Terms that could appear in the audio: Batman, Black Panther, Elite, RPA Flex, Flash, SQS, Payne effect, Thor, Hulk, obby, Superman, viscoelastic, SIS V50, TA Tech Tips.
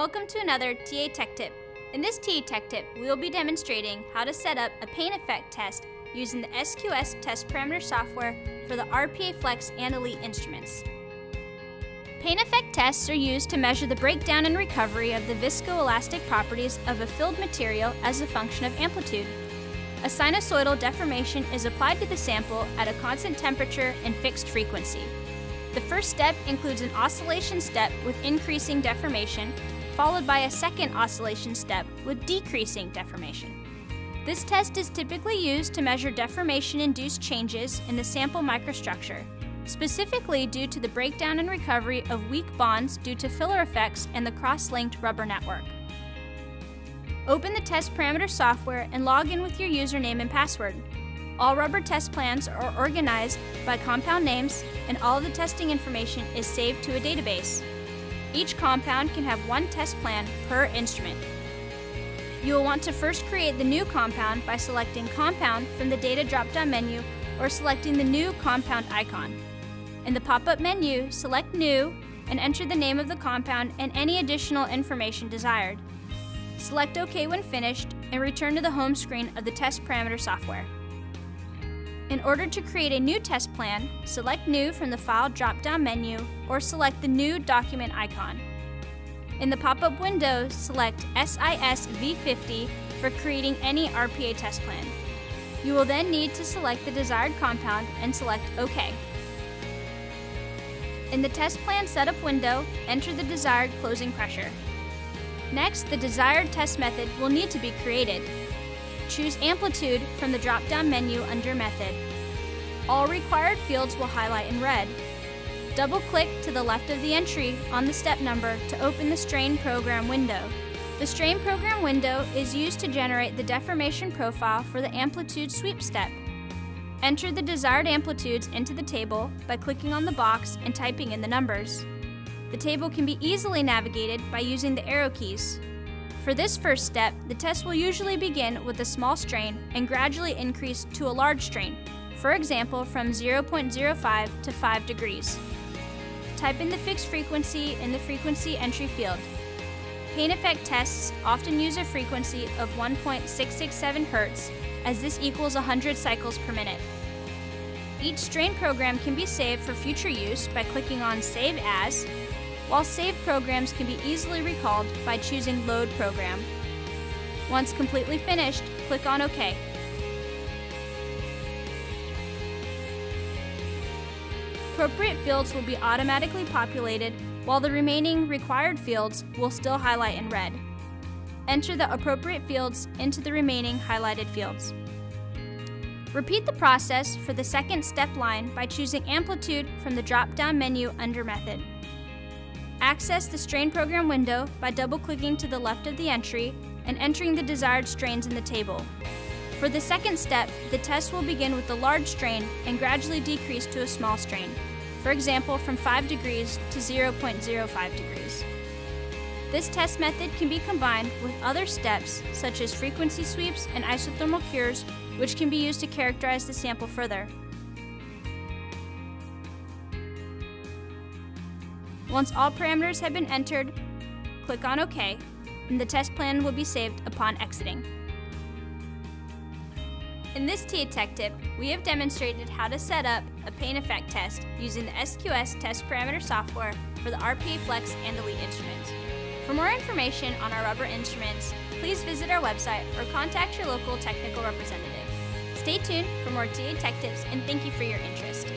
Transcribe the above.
welcome to another TA Tech Tip. In this TA Tech Tip, we will be demonstrating how to set up a Payne effect test using the SQS test parameter software for the RPA Flex and Elite instruments. Payne effect tests are used to measure the breakdown and recovery of the viscoelastic properties of a filled material as a function of amplitude. A sinusoidal deformation is applied to the sample at a constant temperature and fixed frequency. The first step includes an oscillation step with increasing deformation, followed by a second oscillation step with decreasing deformation. This test is typically used to measure deformation-induced changes in the sample microstructure, specifically due to the breakdown and recovery of weak bonds due to filler effects and the cross-linked rubber network. Open the test parameter software and log in with your username and password. All rubber test plans are organized by compound names, and all of the testing information is saved to a database. Each compound can have one test plan per instrument. You will want to first create the new compound by selecting Compound from the data drop-down menu or selecting the new compound icon. In the pop-up menu, select New and enter the name of the compound and any additional information desired. Select OK when finished and return to the home screen of the test parameter software. In order to create a new test plan, select New from the File drop-down menu or select the New Document icon. In the pop-up window, select SIS V50 for creating any RPA test plan. You will then need to select the desired compound and select OK. In the Test Plan Setup window, enter the desired closing pressure. Next, the desired test method will need to be created. Choose Amplitude from the drop-down menu under Method. All required fields will highlight in red. Double-click to the left of the entry on the step number to open the Strain Program window. The Strain Program window is used to generate the deformation profile for the amplitude sweep step. Enter the desired amplitudes into the table by clicking on the box and typing in the numbers. The table can be easily navigated by using the arrow keys. For this first step, the test will usually begin with a small strain and gradually increase to a large strain, for example from 0.05 to 5 degrees. Type in the fixed frequency in the frequency entry field. Payne effect tests often use a frequency of 1.667 Hz, as this equals 100 cycles per minute. Each strain program can be saved for future use by clicking on Save As, while saved programs can be easily recalled by choosing Load Program. Once completely finished, click on OK. Appropriate fields will be automatically populated, while the remaining required fields will still highlight in red. Enter the appropriate fields into the remaining highlighted fields. Repeat the process for the second step line by choosing Amplitude from the drop-down menu under Method. Access the Strain Program window by double-clicking to the left of the entry and entering the desired strains in the table. For the second step, the test will begin with the large strain and gradually decrease to a small strain, for example from 5 degrees to 0.05 degrees. This test method can be combined with other steps such as frequency sweeps and isothermal cures, which can be used to characterize the sample further. Once all parameters have been entered, click on OK, and the test plan will be saved upon exiting. In this TA Tech Tip, we have demonstrated how to set up a Payne effect test using the SQS test parameter software for the RPA Flex and Elite instruments. For more information on our rubber instruments, please visit our website or contact your local technical representative. Stay tuned for more TA Tech Tips, and thank you for your interest.